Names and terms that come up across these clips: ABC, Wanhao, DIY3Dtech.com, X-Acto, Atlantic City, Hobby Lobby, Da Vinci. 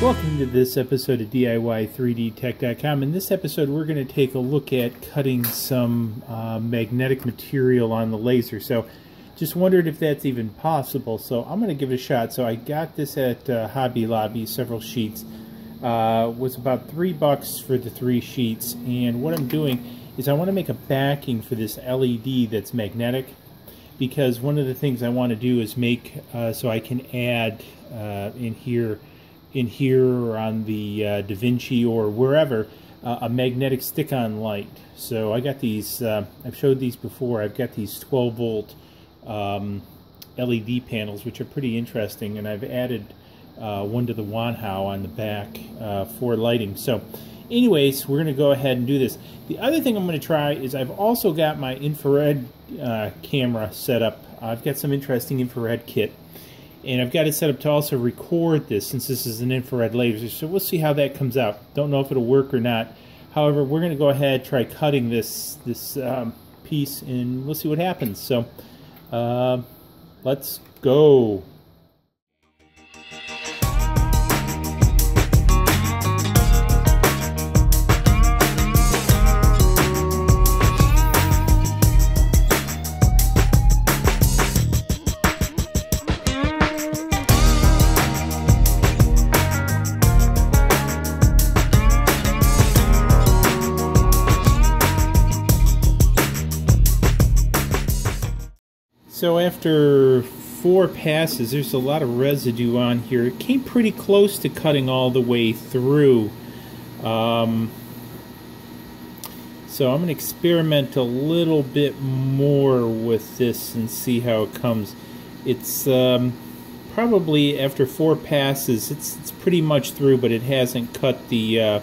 Welcome to this episode of DIY3Dtech.com. In this episode, we're going to take a look at cutting some magnetic material on the laser. So, just wondered if that's even possible. So, I'm going to give it a shot. So, I got this at Hobby Lobby, several sheets. Was about $3 for the 3 sheets. And what I'm doing is I want to make a backing for this LED that's magnetic, because one of the things I want to do is make so I can add in here or on the Da Vinci or wherever a magnetic stick-on light. So I got these, I've showed these before, I've got these 12 volt LED panels which are pretty interesting, and I've added one to the Wanhao on the back for lighting. So anyways, we're going to go ahead and do this. The other thing I'm going to try is I've also got my infrared camera set up. I've got some interesting infrared kit, and I've got it set up to also record this, since this is an infrared laser. So we'll see how that comes out. Don't know if it'll work or not. However, we're going to go ahead and try cutting this piece, and we'll see what happens. So let's go. So after 4 passes, there's a lot of residue on here. It came pretty close to cutting all the way through. So I'm going to experiment a little bit more with this and see how it comes. It's probably after 4 passes, it's pretty much through, but it hasn't cut the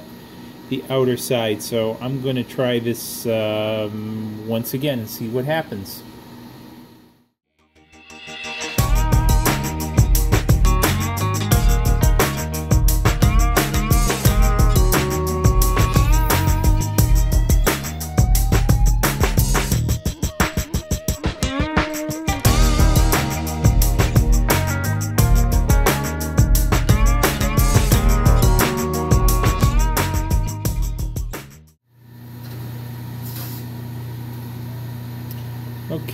outer side. So I'm going to try this once again and see what happens.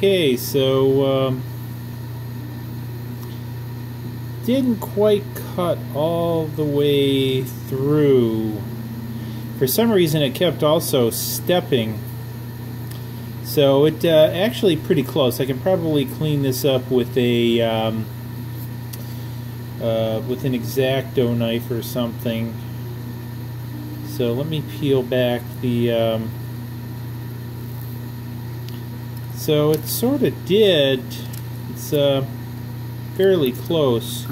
Okay, so didn't quite cut all the way through. For some reason it kept also stepping, so it actually pretty close. I can probably clean this up with a with an X-Acto knife or something. So let me peel back the so it sort of did. It's fairly close.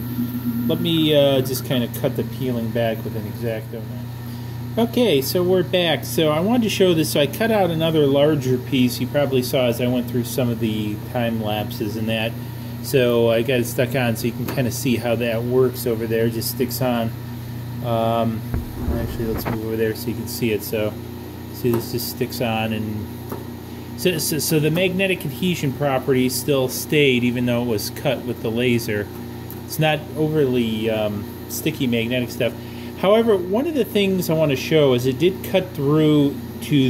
Let me just kind of cut the peeling back with an X-Acto knife. Okay, so we're back. So I wanted to show this. So I cut out another larger piece. You probably saw as I went through some of the time lapses and that. So I got it stuck on, so you can kind of see how that works over there. It just sticks on. Actually, let's move over there so you can see it. So see, this just sticks on, and so the magnetic adhesion property still stayed, even though it was cut with the laser. It's not overly sticky magnetic stuff. However, one of the things I want to show is it did cut through to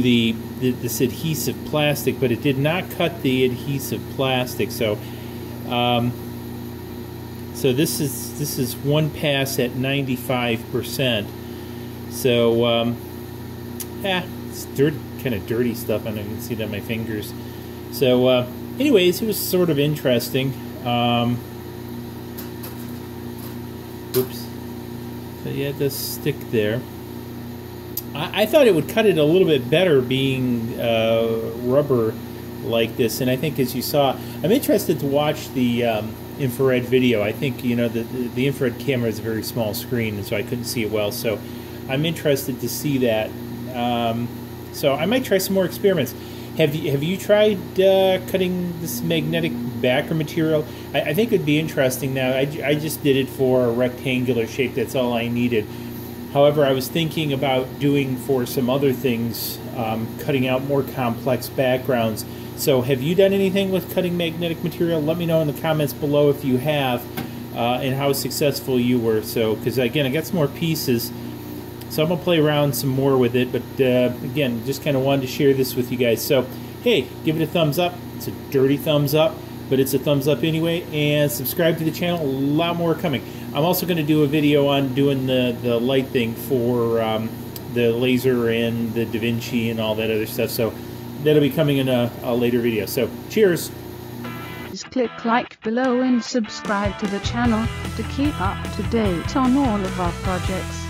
this adhesive plastic, but it did not cut the adhesive plastic. So, so this is 1 pass at 95%. So, yeah, it's dirty. Kind of dirty stuff, and I can see that on my fingers. So anyways, it was sort of interesting. Oops. So yeah, it does stick there. I thought it would cut it a little bit better being rubber like this, and I think, as you saw, I'm interested to watch the infrared video. I think, you know, the infrared camera is a very small screen, and so I couldn't see it well, so I'm interested to see that. So I might try some more experiments. Have you tried cutting this magnetic backer material? I think it'd be interesting. Now I just did it for a rectangular shape. That's all I needed. However, I was thinking about doing for some other things, cutting out more complex backgrounds. So have you done anything with cutting magnetic material? Let me know in the comments below if you have. and how successful you were. So, because again, I got some more pieces, so I'm gonna play around some more with it. But again, just kind of wanted to share this with you guys. So, hey, give it a thumbs up. It's a dirty thumbs up, but it's a thumbs up anyway. And subscribe to the channel. A lot more coming. I'm also going to do a video on doing the light thing for the laser and the Da Vinci and all that other stuff. So that'll be coming in a later video. So cheers. Just click like below and subscribe to the channel to keep up to date on all of our projects.